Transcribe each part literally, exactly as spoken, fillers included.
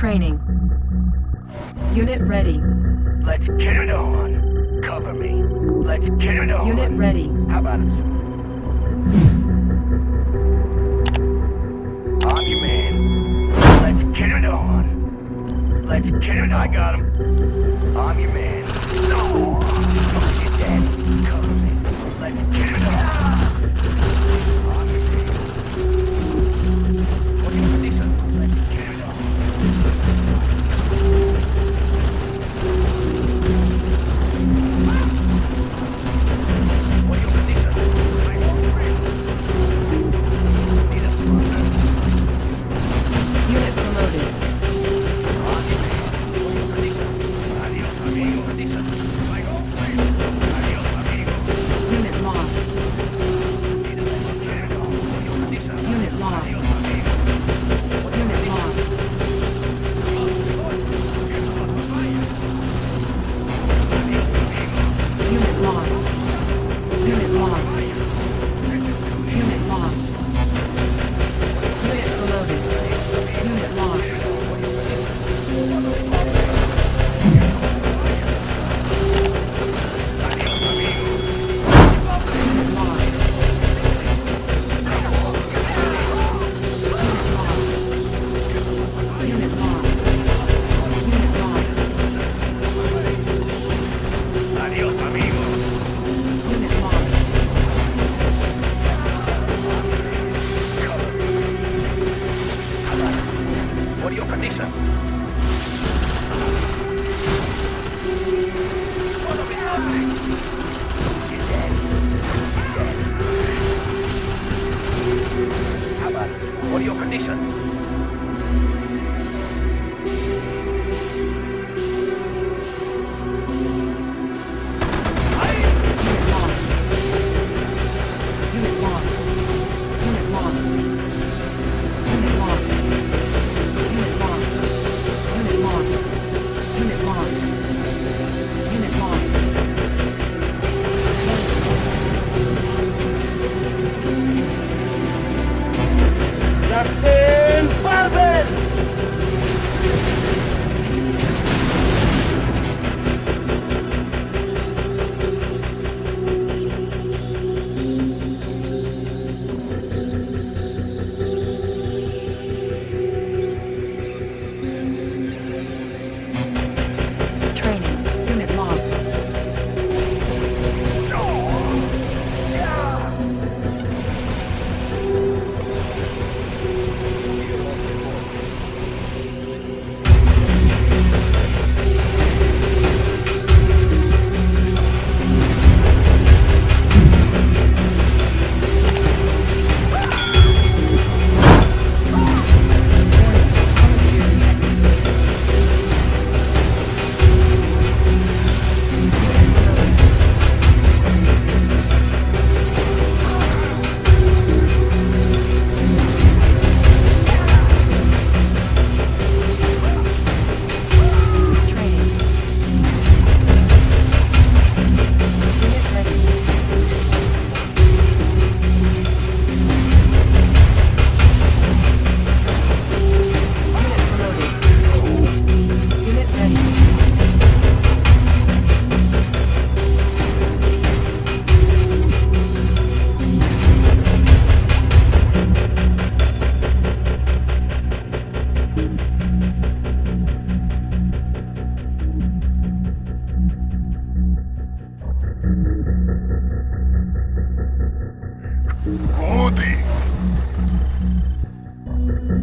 training. Unit ready. Let's get it on. Cover me. Let's get it on. Unit ready. How about a suit? I'm your man. Let's get it on. Let's get it on. I got him. I'm your man. No! Don't get dead. Cover me. Let's get it on. I'm your man. What do you think? Let's get it on.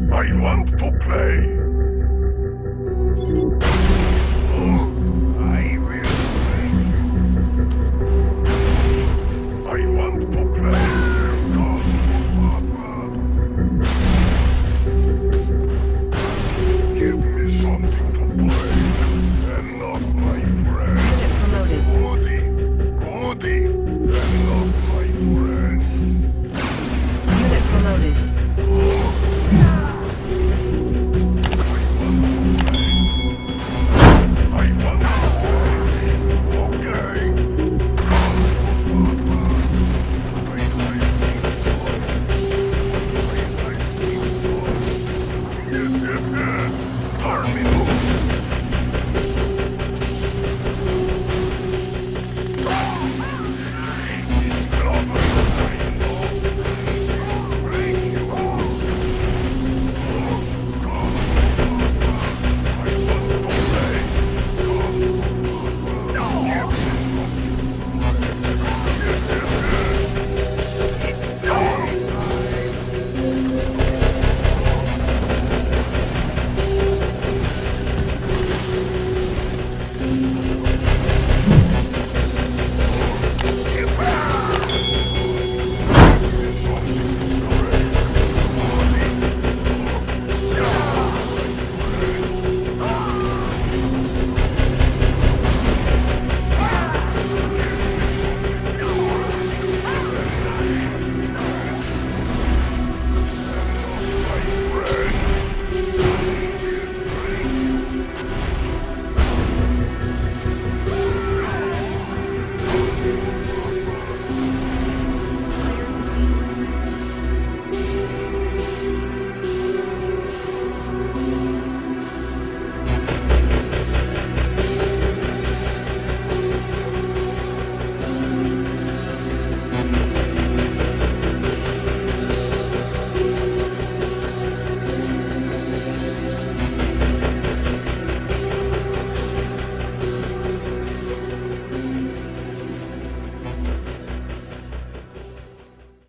I want to play.